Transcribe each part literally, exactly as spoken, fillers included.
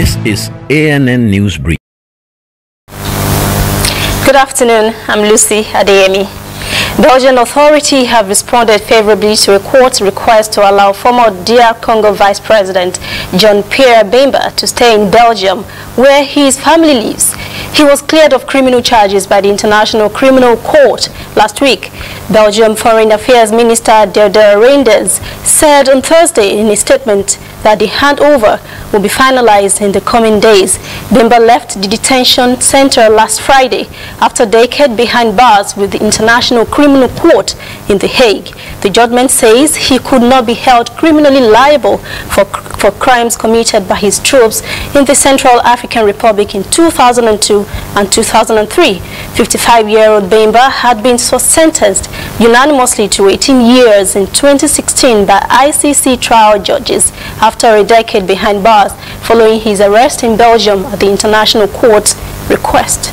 This is A N N News Brief. Good afternoon, I'm Lucy Adeyemi. Belgian authorities have responded favorably to a court's request to allow former D R Congo Vice President Jean-Pierre Bemba to stay in Belgium, where his family lives. He was cleared of criminal charges by the International Criminal Court last week. Belgium Foreign Affairs Minister Didier Reinders said on Thursday in a statement that the handover will be finalized in the coming days. Bemba left the detention center last Friday after a decade behind bars with the International Criminal Court in The Hague. The judgment says he could not be held criminally liable for, for crimes committed by his troops in the Central African Republic in two thousand two and two thousand three. fifty-five-year-old Bemba had been sentenced unanimously to eighteen years in twenty sixteen by I C C trial judges after a decade behind bars following his arrest in Belgium at the International Court's request.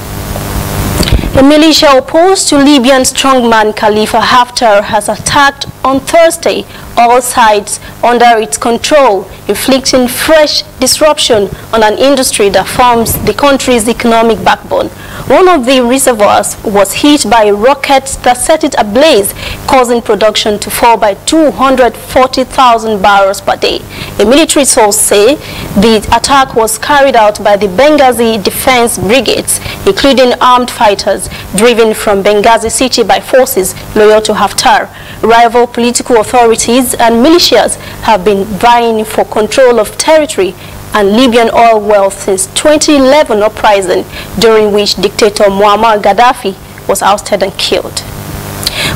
The militia opposed to Libyan strongman Khalifa Haftar has attacked on Thursday all sides under its control, inflicting fresh disruption on an industry that forms the country's economic backbone. One of the reservoirs was hit by a rocket that set it ablaze, causing production to fall by two hundred forty thousand barrels per day. A military source say the attack was carried out by the Benghazi Defense Brigades, including armed fighters driven from Benghazi city by forces loyal to Haftar. Rival political authorities and militias have been vying for control of territory and Libyan oil wealth since twenty eleven uprising, during which dictator Muammar Gaddafi was ousted and killed.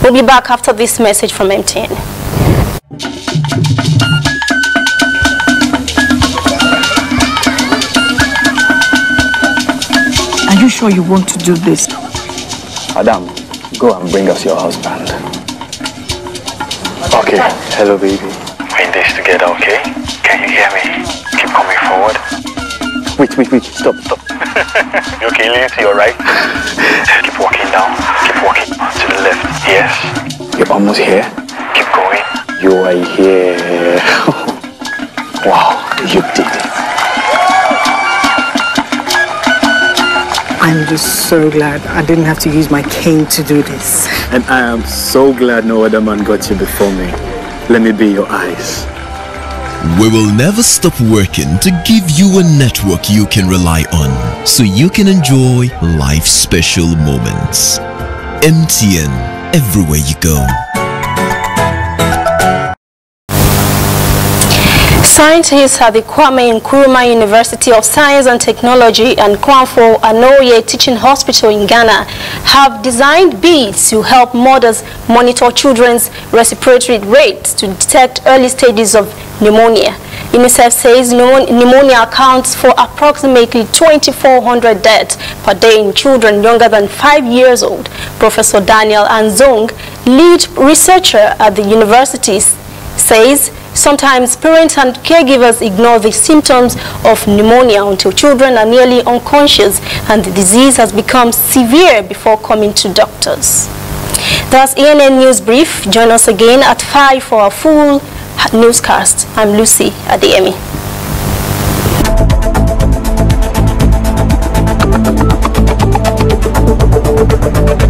We'll be back after this message from M T N. Are you sure you want to do this? Adam, go and bring us your husband. Okay, hello baby. We're in this together, okay? Can you hear me? Keep coming forward. Wait, wait, wait, stop, stop. You okay, Lucy, all right? Keep walking down, keep walking to the left, yes. You're almost here. Keep going. You are here. Wow, you did it. I'm just so glad I didn't have to use my cane to do this. And I am so glad no other man got you before me. Let me be your eyes. We will never stop working to give you a network you can rely on, so you can enjoy life's special moments. M T N, everywhere you go. Scientists at the Kwame Nkrumah University of Science and Technology and Komfo Anokye Teaching Hospital in Ghana have designed beads to help mothers monitor children's respiratory rates to detect early stages of pneumonia. UNICEF says pneumonia accounts for approximately two thousand four hundred deaths per day in children younger than five years old. Professor Daniel Anzong, lead researcher at the university, says sometimes parents and caregivers ignore the symptoms of pneumonia until children are nearly unconscious and the disease has become severe before coming to doctors. That's A N N News Brief. Join us again at five for a full newscast. I'm Lucy Adeyemi.